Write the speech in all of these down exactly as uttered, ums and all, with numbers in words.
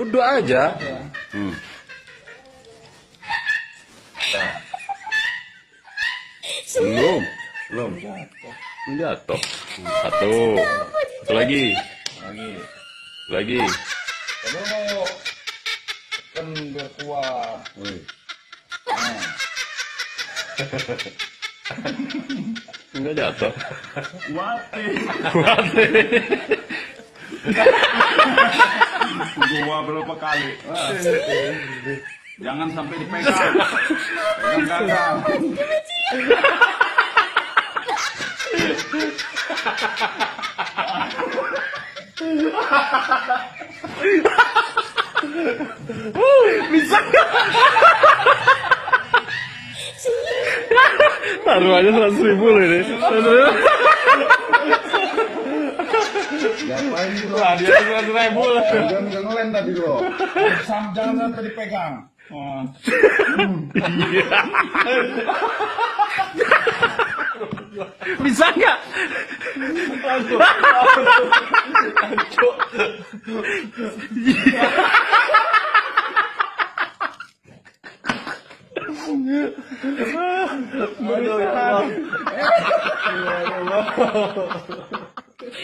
Udah aja. Hmm. Belum, belum. Jatuh. Satu. Satu lagi. Lagi. Lagi. Kamu mau tekan biar kuat. Enggak jatuh. Mati. Mati. Gua berapa kali. Jangan sampai dipegang. Pegang gagal. Bisa. Taruh aja seratus ribu loh ini. Ngapain itu? Dia seratus ribu loh. Jangan ngelem tadi loh. Jangan sampai dipegang. Bisa nggak?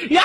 Ya,